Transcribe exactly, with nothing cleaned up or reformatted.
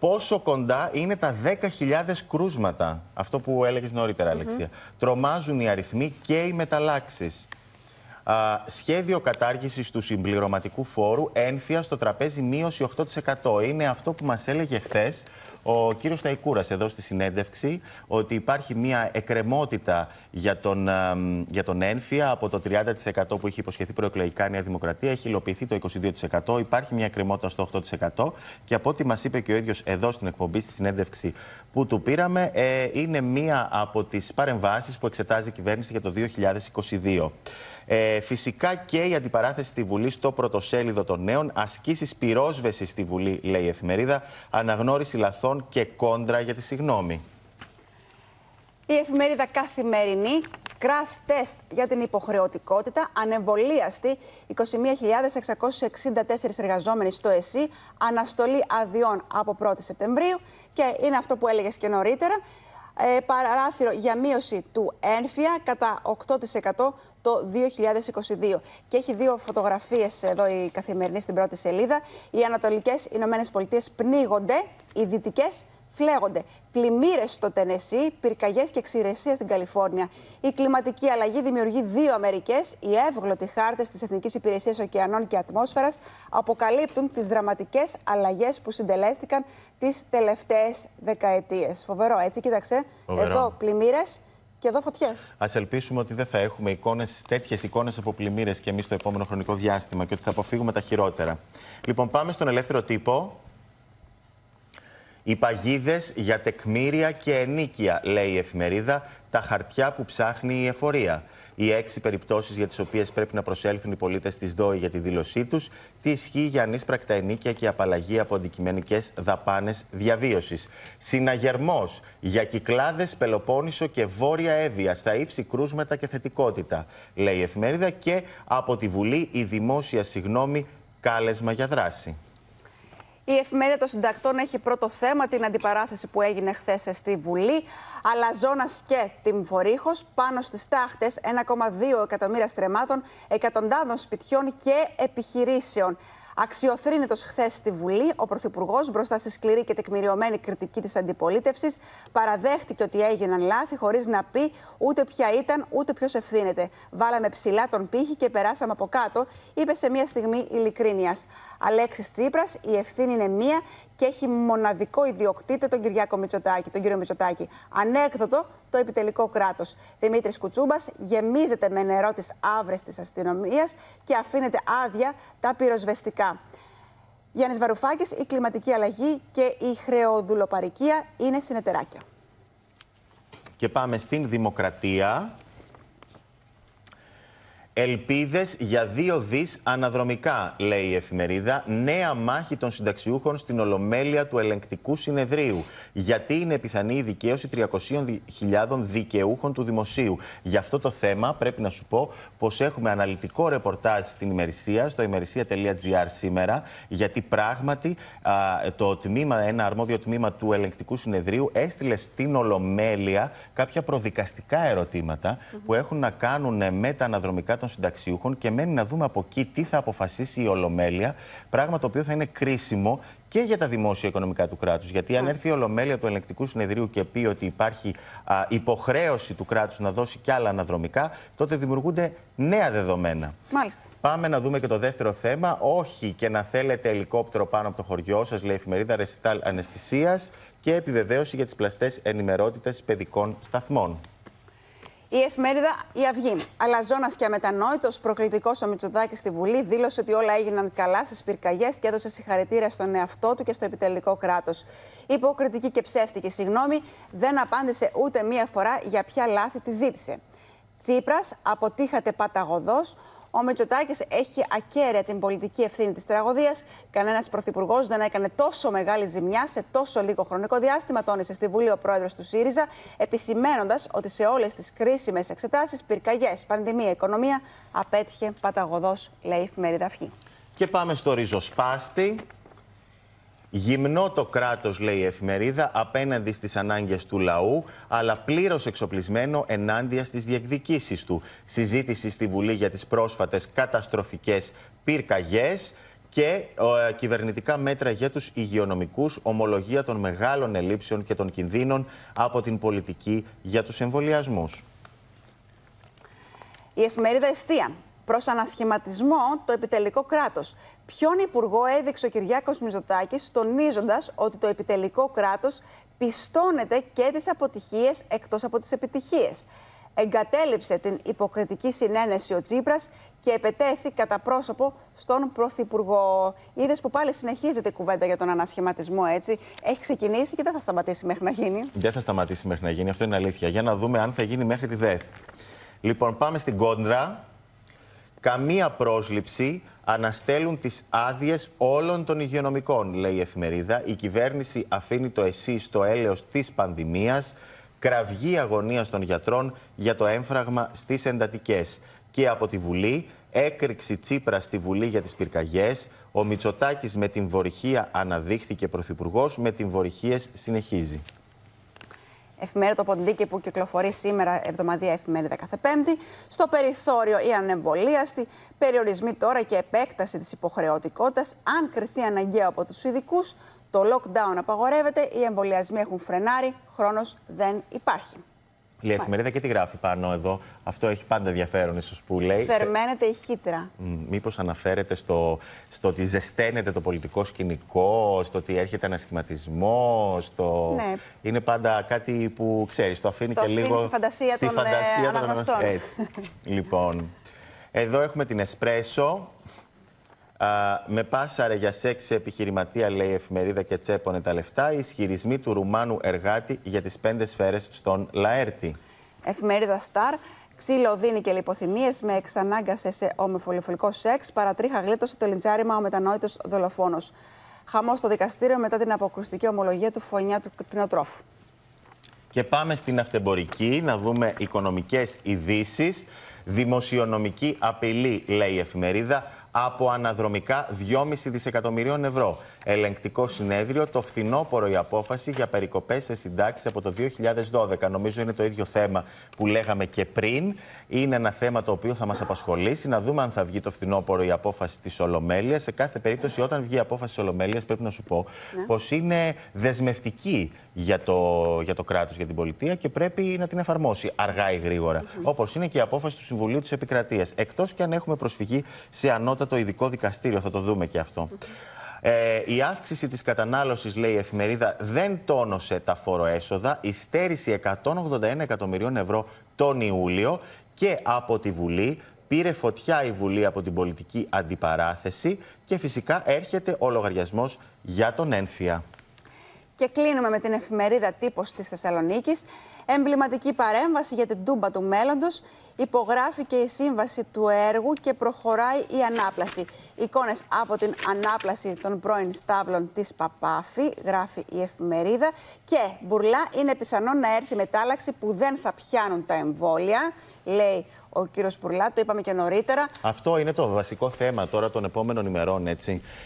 πόσο κοντά είναι τα δέκα χιλιάδες κρούσματα. Αυτό που έλεγες νωρίτερα, Αλεξία. Mm-hmm. Τρομάζουν οι αριθμοί και οι μεταλλάξεις. Α, σχέδιο κατάργησης του συμπληρωματικού φόρου, ένφια στο τραπέζι μείωση οκτώ τοις εκατό. Είναι αυτό που μας έλεγε χθες ο κύριος Σταϊκούρας εδώ στη συνέντευξη, ότι υπάρχει μια εκκρεμότητα για τον, για τον ένφια από το τριάντα τοις εκατό που είχε υποσχεθεί προεκλογικά η Νέα Δημοκρατία, έχει υλοποιηθεί το είκοσι δύο τοις εκατό, υπάρχει μια εκκρεμότητα στο οκτώ τοις εκατό και από ό,τι μας είπε και ο ίδιος εδώ στην εκπομπή, στη συνέντευξη που του πήραμε, ε, είναι μία από τις παρεμβάσεις που εξετάζει η κυβέρνηση για το δύο χιλιάδες είκοσι δύο. Ε, φυσικά και η αντιπαράθεση στη Βουλή στο πρωτοσέλιδο των νέων, ασκήσεις πυρόσβεσης στη Βουλή, λέει η εφημερίδα, αναγνώριση λαθών και κόντρα για τη συγνώμη. Η εφημερίδα Καθημερινή, crash test για την υποχρεωτικότητα, ανεμβολίαστη είκοσι μία χιλιάδες εξακόσιοι εξήντα τέσσερις εργαζόμενοι στο ΕΣΥ, αναστολή αδειών από πρώτη Σεπτεμβρίου και είναι αυτό που έλεγες και νωρίτερα. Ε, παράθυρο για μείωση του ένφια κατά οκτώ τοις εκατό το δύο χιλιάδες είκοσι δύο. Και έχει δύο φωτογραφίες εδώ η Καθημερινή στην πρώτη σελίδα. Οι ανατολικές Ηνωμένες Πολιτείες πνίγονται, οι δυτικές φλέγονται. Πλημμύρες στο Τενεσί, πυρκαγιές και εξηρεσία στην Καλιφόρνια. Η κλιματική αλλαγή δημιουργεί δύο Αμερικές. Οι εύγλωτοι χάρτες της Εθνικής Υπηρεσίας Οκεανών και Ατμόσφαιρας αποκαλύπτουν τις δραματικές αλλαγές που συντελέστηκαν τις τελευταίες δεκαετίες. Φοβερό, έτσι, κοίταξε. Φοβερό. Εδώ πλημμύρες και εδώ φωτιές. Ας ελπίσουμε ότι δεν θα έχουμε εικόνες, τέτοιες εικόνες από πλημμύρες και εμείς το επόμενο χρονικό διάστημα και ότι θα αποφύγουμε τα χειρότερα. Λοιπόν, πάμε στον Ελεύθερο Τύπο. Οι παγίδες για τεκμήρια και ενίκεια, λέει η εφημερίδα, τα χαρτιά που ψάχνει η εφορία. Οι έξι περιπτώσεις για τις οποίες πρέπει να προσέλθουν οι πολίτες της ΔΟΗ για τη δήλωσή τους, τι ισχύει για ανείσπρακτα ενίκεια και απαλλαγή από αντικειμενικές δαπάνες διαβίωσης. Συναγερμός για Κυκλάδες, Πελοπόννησο και Βόρεια Εύβοια, στα ύψη κρούσματα και θετικότητα, λέει η εφημερίδα, και από τη Βουλή η δημόσια συγνώμη, κάλεσμα για δράση. Η εφημερίδα των συντακτών έχει πρώτο θέμα την αντιπαράθεση που έγινε χθες στη Βουλή. Αλαζόνας και Τιμφορίχος, πάνω στις τάχτες ένα κόμμα δύο εκατομμύρια στρεμμάτων, εκατοντάδων σπιτιών και επιχειρήσεων. Αξιοθρήνητος χθες στη Βουλή, ο Πρωθυπουργός, μπροστά στη σκληρή και τεκμηριωμένη κριτική της αντιπολίτευσης, παραδέχτηκε ότι έγιναν λάθη, χωρίς να πει ούτε ποια ήταν, ούτε ποιος ευθύνεται. Βάλαμε ψηλά τον πύχη και περάσαμε από κάτω, είπε σε μια στιγμή ειλικρίνειας. Αλέξης Τσίπρας, η ευθύνη είναι μία και έχει μοναδικό ιδιοκτήτη τον Κυριάκο Μητσοτάκη, τον κύριο Μητσοτάκη. Ανέκδοτο το επιτελικό κράτος. Δημήτρης Κουτσούμπας γεμίζεται με νερό τις άβρες της αστυνομίας και αφήνεται άδεια τα πυροσβεστικά. Γιάννης Βαρουφάκης, η κλιματική αλλαγή και η χρεοδουλοπαρικία είναι συνεταιράκια. Και πάμε στην Δημοκρατία. Ελπίδες για δύο δις αναδρομικά, λέει η εφημερίδα. Νέα μάχη των συνταξιούχων στην Ολομέλεια του Ελεγκτικού Συνεδρίου. Γιατί είναι πιθανή η δικαίωση τριακοσίων χιλιάδων δικαιούχων του Δημοσίου. Γι' αυτό το θέμα πρέπει να σου πω πως έχουμε αναλυτικό ρεπορτάζ στην ημερησία, στο ημερησία τελεία τζι άρ σήμερα. Γιατί πράγματι α, το τμήμα, ένα αρμόδιο τμήμα του Ελεγκτικού Συνεδρίου έστειλε στην Ολομέλεια κάποια προδικαστικά ερωτήματα mm-hmm. που έχουν να κάνουν με τα αναδρομικά των συνταξιούχων και μένει να δούμε από εκεί τι θα αποφασίσει η Ολομέλεια, πράγμα το οποίο θα είναι κρίσιμο και για τα δημόσια οικονομικά του κράτους. Γιατί αν έρθει η Ολομέλεια του Ελεγκτικού Συνεδρίου και πει ότι υπάρχει α, υποχρέωση του κράτους να δώσει κι άλλα αναδρομικά, τότε δημιουργούνται νέα δεδομένα. Μάλιστα. Πάμε να δούμε και το δεύτερο θέμα. Όχι και να θέλετε ελικόπτερο πάνω από το χωριό σας, λέει η εφημερίδα, ρεσιτάλ αναισθησίας και επιβεβαίωση για τις πλαστές ενημερότητες παιδικών σταθμών. Η εφημερίδα Η Αυγή. Αλαζόνας και αμετανόητος, προκλητικός ο Μητσοτάκης στη Βουλή, δήλωσε ότι όλα έγιναν καλά στις πυρκαγιές και έδωσε συγχαρητήρια στον εαυτό του και στο επιτελικό κράτος. Υποκριτική και ψεύτικη συγγνώμη, δεν απάντησε ούτε μία φορά για ποια λάθη τη ζήτησε. Τσίπρας, αποτύχατε παταγωδός. Ο Μητσοτάκης έχει ακέραια την πολιτική ευθύνη της τραγωδίας. Κανένας πρωθυπουργός δεν έκανε τόσο μεγάλη ζημιά σε τόσο λίγο χρονικό διάστημα, τόνισε στη Βουλή ο πρόεδρος του ΣΥΡΙΖΑ, επισημαίνοντας ότι σε όλες τις κρίσιμες εξετάσεις, πυρκαγιές, πανδημία, οικονομία, απέτυχε παταγωδός, λέει η εφημερίδα Αυγή. Και πάμε στο ριζοσπάστη. Γυμνό το κράτος, λέει η εφημερίδα, απέναντι στις ανάγκες του λαού, αλλά πλήρως εξοπλισμένο ενάντια στις διεκδικήσεις του. Συζήτηση στη Βουλή για τις πρόσφατες καταστροφικές πυρκαγιές και ε, κυβερνητικά μέτρα για τους υγειονομικούς, ομολογία των μεγάλων ελλείψεων και των κινδύνων από την πολιτική για τους εμβολιασμούς. Η εφημερίδα Εστία. Προς ανασχηματισμό το επιτελικό κράτος. Ποιον υπουργό έδειξε ο Κυριάκος Μητσοτάκης, τονίζοντας ότι το επιτελικό κράτος πιστώνεται και τις αποτυχίες εκτός από τις επιτυχίες. Εγκατέλειψε την υποκριτική συνένεση ο Τσίπρας και επετέθη κατά πρόσωπο στον Πρωθυπουργό. Είδες που πάλι συνεχίζεται η κουβέντα για τον ανασχηματισμό, έτσι. Έχει ξεκινήσει και δεν θα σταματήσει μέχρι να γίνει. Δεν θα σταματήσει μέχρι να γίνει, αυτό είναι αλήθεια. Για να δούμε αν θα γίνει μέχρι τη ΔΕΘ. Λοιπόν, πάμε στην κόντρα. Καμία πρόσληψη, αναστέλουν τις άδειες όλων των υγειονομικών, λέει η εφημερίδα. Η κυβέρνηση αφήνει το ΕΣΥ στο έλεος της πανδημίας. Κραυγή αγωνίας των γιατρών για το έμφραγμα στις εντατικές. Και από τη Βουλή, έκρηξη Τσίπρα στη Βουλή για τις πυρκαγιές. Ο Μητσοτάκης με την βορυχία αναδείχθηκε πρωθυπουργός, με την βορυχίες συνεχίζει. Εφημερίδα το Ποντίκι που κυκλοφορεί σήμερα, εβδομαδιαία εφημερίδα κάθε Πέμπτη. Στο περιθώριο οι ανεμβολίαστοι, περιορισμοί τώρα και επέκταση της υποχρεωτικότητας. Αν κριθεί αναγκαίο από τους ειδικούς, το lockdown απαγορεύεται, οι εμβολιασμοί έχουν φρενάρει, χρόνος δεν υπάρχει. Λέει η εφημερίδα και τι γράφει πάνω εδώ. Αυτό έχει πάντα ενδιαφέρον, ίσως που λέει. Θερμαίνεται η χύτρα. Μήπως αναφέρεται στο, στο ότι ζεσταίνεται το πολιτικό σκηνικό, στο ότι έρχεται ανασχηματισμό. Στο... Ναι. Είναι πάντα κάτι που ξέρεις, το αφήνει το και αφήνει λίγο. Στη φαντασία στη των, φαντασία των αναγνωστών. Έτσι. Λοιπόν, εδώ έχουμε την Εσπρέσο. Uh, με πάσαρε για σεξ επιχειρηματία, λέει η εφημερίδα και τσέπωνε τα λεφτά. Οι ισχυρισμοί του Ρουμάνου εργάτη για τις πέντε σφαίρες στον Λαέρτη. Εφημερίδα Σταρ. Ξύλο δίνει και λιποθυμίες. Με εξανάγκασε σε ομοφυλοφιλικό σεξ. Παρατρίχα γλίτωσε το λιντζάριμα ο μετανόητος δολοφόνος. Χαμός στο δικαστήριο μετά την αποκρουστική ομολογία του φωνιά του κτηνοτρόφου. Και πάμε στην αυτεμπορική να δούμε οικονομικές ειδήσεις. Δημοσιονομική απειλή, λέει η εφημερίδα. Από αναδρομικά δυόμισι δισεκατομμυρίων ευρώ. Ελεγκτικό συνέδριο, το φθινόπωρο η απόφαση για περικοπές σε συντάξεις από το δύο χιλιάδες δώδεκα. Νομίζω είναι το ίδιο θέμα που λέγαμε και πριν. Είναι ένα θέμα το οποίο θα μας απασχολήσει. Να δούμε αν θα βγει το φθινόπωρο η απόφαση της Ολομέλειας. Σε κάθε περίπτωση, όταν βγει η απόφαση της Ολομέλειας, πρέπει να σου πω ναι. πως είναι δεσμευτική για το, για το κράτος, για την πολιτεία και πρέπει να την εφαρμόσει αργά ή γρήγορα. Mm-hmm. Όπως είναι και η απόφαση του Συμβουλίου της Επικρατείας. Εκτός και αν έχουμε προσφυγή σε ανώτατα. Το ειδικό δικαστήριο, θα το δούμε και αυτό. Ε, η αύξηση της κατανάλωσης, λέει η εφημερίδα, δεν τόνωσε τα φοροέσοδα. Η στέρηση εκατόν ογδόντα ένα εκατομμυρίων ευρώ τον Ιούλιο και από τη Βουλή. Πήρε φωτιά η Βουλή από την πολιτική αντιπαράθεση και φυσικά έρχεται ο λογαριασμός για τον ΕΝΦΙΑ. Και κλείνουμε με την εφημερίδα Τύπος της Θεσσαλονίκης. Εμβληματική παρέμβαση για την Τούμπα του μέλλοντος. Υπογράφει και η σύμβαση του έργου και προχωράει η ανάπλαση. Εικόνες από την ανάπλαση των πρώην στάβλων της Παπάφη, γράφει η εφημερίδα. Και Μπουρλά, είναι πιθανό να έρθει μετάλλαξη που δεν θα πιάνουν τα εμβόλια, λέει ο κύριος Μπουρλά, το είπαμε και νωρίτερα. Αυτό είναι το βασικό θέμα τώρα των επόμενων ημερών, έτσι.